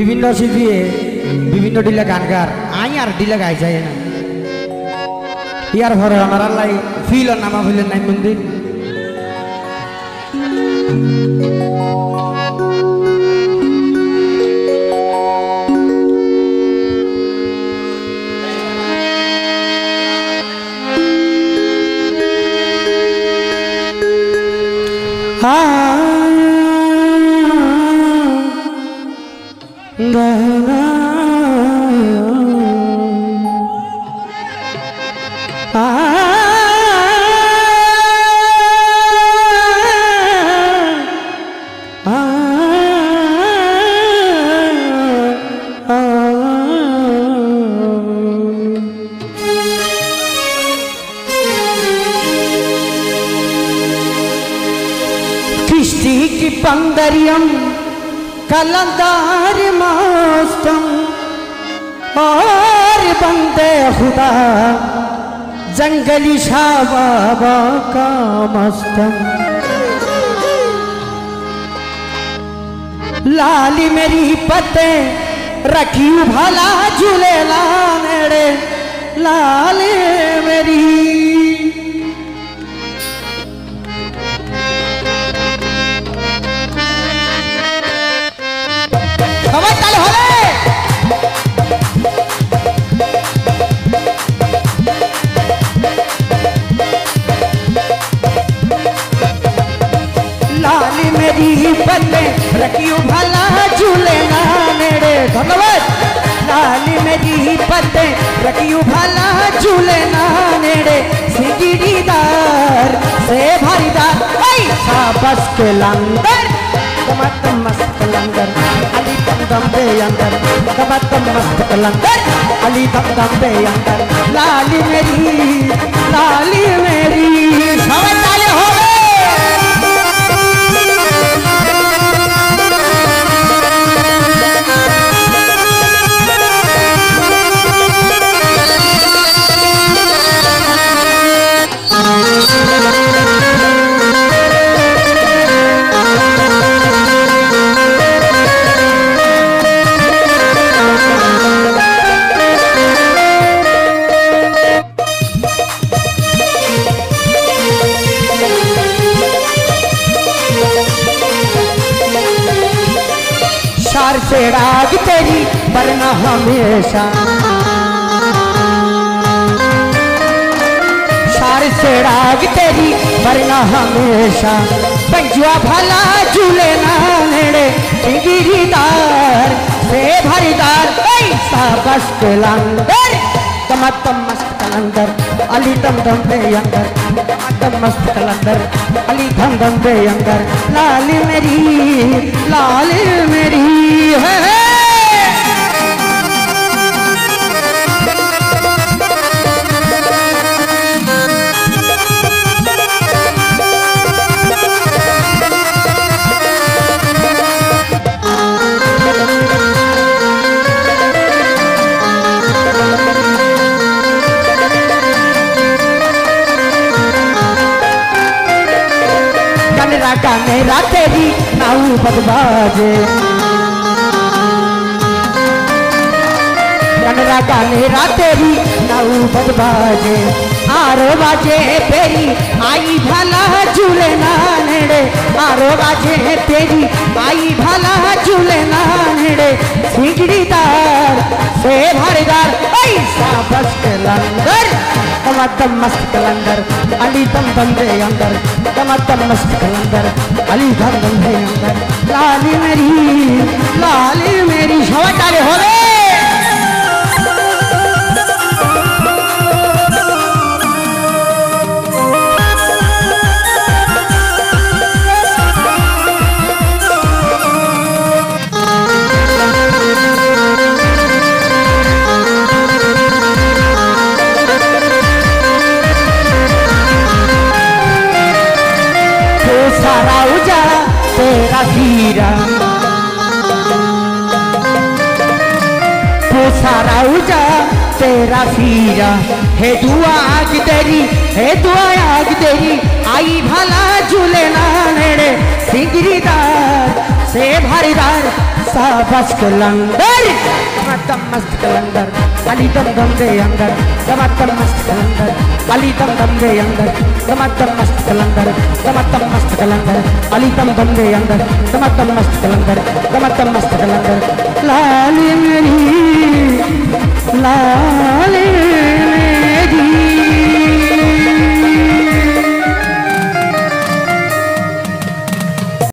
विभिन्न शिल्पी विभिन्न डिला गान गार आई यार डिला गाई जाए ना यार भर हमारा लाई फील और नामा फील नाम मंदिर पंदरियम कलंदार मौसम और बंदे खुदा जंगली शाह बाबा का मस्तम लाली मेरी पते रखी भला झूले लाने लाली मेरी रखियो भला झूले ना मेरे धन्यवाद लाली मेरी पते रखियो भला झूले ना मेरे सिगड़ीदार से भरीदार ऐसा बस के लंदर कमत मस्त लंदर अली दम दम दे अंदर कमत मस्त लंदर अली दम दम दे अंदर लाली मेरी समझाले हो राग तेरी वरना हमेशा सार से राग तेरी वरना हमेशा पंजुआ भला झूले नाने गिरीदार से भरीदार ऐसा बस के लंदर तमतम मस्त कलंदर अली दम दम पे अंदर तमतम मस्त कलंदर अली दम दम पे अंदर लाल मेरी है कानेरा तेरी नाऊ बदबाजे कानेरा कानेरा तेरी नाऊ बदबाजे आरो बाजे तेरी आई भला झूले नानेड़े आरो बाजे तेरी आई भला झूले नानेड़े सिगड़ीदार से भरदार ऐसा बस के लंगर तमतम मस्त कलंदर अली दम दम दे अंदर तमतम मस्त कलंदर अली दम दम दे अंदर लाली मेरी हवा डाले हो रे सारा उजा तेरा फीरा हे दुआ आग तेरी हे दुआ आग तेरी आई भला झूले नाने सिगड़ीदार से भरीदार शाबाश कलंदर दम मस्त कलंदर वाली दम दम दे अंदर दम मस्त कलंदर वाली दम दम दे अंदर दम मस्त कलंदर दम मस्त कलंदर वाली दम दम दे अंदर दम मस्त कलंदर दम मस्त कलंदर लाल मेरी लाल